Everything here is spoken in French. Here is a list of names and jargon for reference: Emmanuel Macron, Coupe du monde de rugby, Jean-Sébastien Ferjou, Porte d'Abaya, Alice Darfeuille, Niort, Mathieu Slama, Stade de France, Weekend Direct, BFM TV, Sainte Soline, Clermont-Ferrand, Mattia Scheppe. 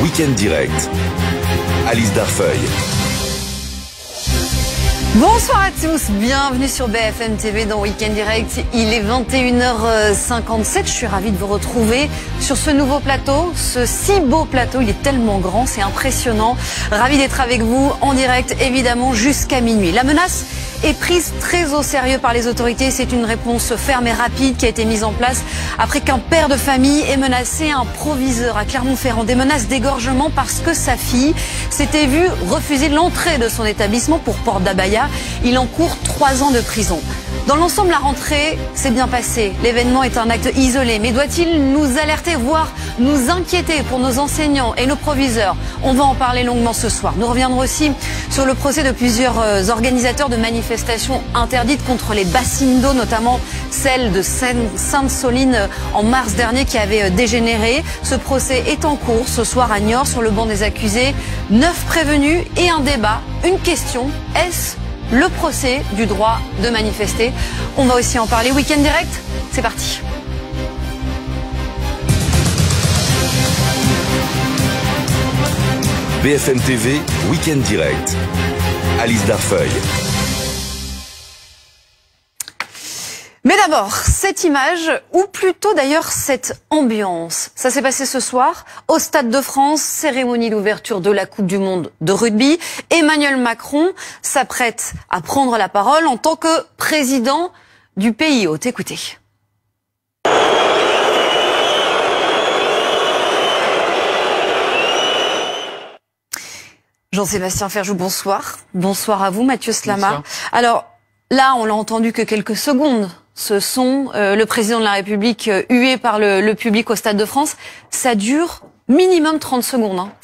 Weekend Direct, Alice Darfeuille. Bonsoir à tous, bienvenue sur BFM TV dans Weekend Direct. Il est 21h57, je suis ravie de vous retrouver sur ce nouveau plateau, ce si beau plateau, il est tellement grand, c'est impressionnant. Ravie d'être avec vous en direct, évidemment, jusqu'à minuit. La menace est prise très au sérieux par les autorités. C'est une réponse ferme et rapide qui a été mise en place après qu'un père de famille ait menacé un proviseur à Clermont-Ferrand. Des menaces d'égorgement parce que sa fille s'était vue refuser l'entrée de son établissement pour Porte d'Abaya. Il encourt 3 ans de prison. Dans l'ensemble, la rentrée s'est bien passée. L'événement est un acte isolé. Mais doit-il nous alerter, voire nous inquiéter pour nos enseignants et nos proviseurs? On va en parler longuement ce soir. Nous reviendrons aussi sur le procès de plusieurs organisateurs de manifestations interdites contre les bassines d'eau, notamment celle de Sainte Soline en mars dernier qui avait dégénéré. Ce procès est en cours ce soir à Niort. Sur le banc des accusés, 9 prévenus et un débat, une question: est-ce le procès du droit de manifester? On va aussi en parler. Week-end direct, c'est parti. BFM TV, Week-end direct, Alice Darfeuille. Mais d'abord, cette image, ou plutôt d'ailleurs cette ambiance. Ça s'est passé ce soir au Stade de France, cérémonie d'ouverture de la Coupe du monde de rugby. Emmanuel Macron s'apprête à prendre la parole en tant que président du pays hôte. Écoutez. Jean-Sébastien Ferjou, bonsoir. Bonsoir à vous, Mathieu Slama. Bonsoir. Alors, là, on l'a entendu que quelques secondes. Ce sont le président de la République hué par le public au Stade de France. Ça dure minimum 30 secondes. Hein.